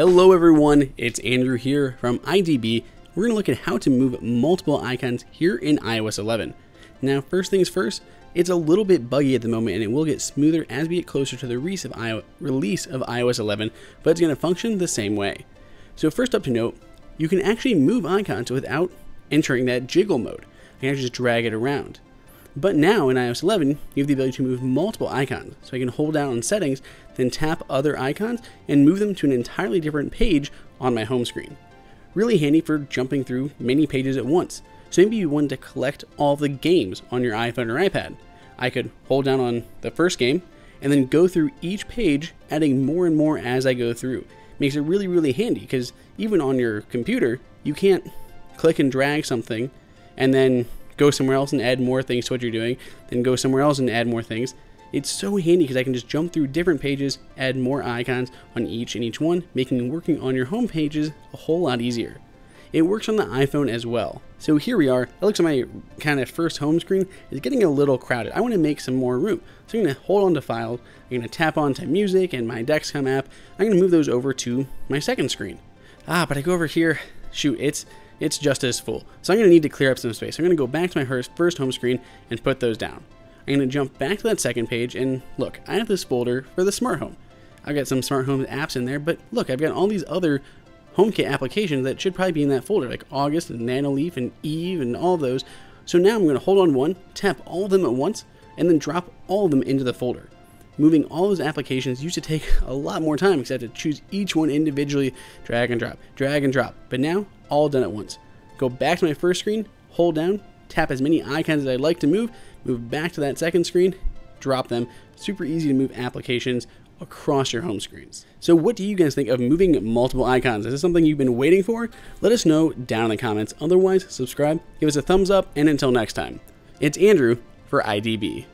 Hello everyone, it's Andrew here from IDB. We're going to look at how to move multiple icons here in iOS 11. Now first things first, it's a little bit buggy at the moment and it will get smoother as we get closer to the release of iOS 11, but it's going to function the same way. So first up to note, you can actually move icons without entering that jiggle mode. I can actually just drag it around. But now in iOS 11, you have the ability to move multiple icons. So you can hold down on settings, then tap other icons and move them to an entirely different page on my home screen. Really handy for jumping through many pages at once. So maybe you wanted to collect all the games on your iPhone or iPad. I could hold down on the first game and then go through each page, adding more and more as I go through. Makes it really, really handy because even on your computer, you can't click and drag something and then go somewhere else and add more things to what you're doing, then go somewhere else and add more things. It's so handy because I can just jump through different pages, add more icons on each and each one, making working on your home pages a whole lot easier. It works on the iPhone as well. So here we are. That looks like my kind of first home screen is getting a little crowded. I want to make some more room. So I'm going to hold on to File. I'm going to tap on to Music and my Dexcom app. I'm going to move those over to my second screen. But I go over here. Shoot, it's just as full. So I'm going to need to clear up some space. I'm going to go back to my first home screen and put those down. I'm going to jump back to that second page and look, I have this folder for the smart home. I've got some smart home apps in there, but look, I've got all these other HomeKit applications that should probably be in that folder, like August and Nanoleaf and Eve and all those. So now I'm going to hold on one, tap all of them at once, and then drop all of them into the folder. Moving all those applications used to take a lot more time because I had to choose each one individually, drag and drop, but now all done at once. Go back to my first screen, hold down, tap as many icons as I'd like to move, move back to that second screen, drop them. Super easy to move applications across your home screens. So what do you guys think of moving multiple icons? Is this something you've been waiting for? Let us know down in the comments. Otherwise, subscribe, give us a thumbs up, and until next time, it's Andrew for IDB.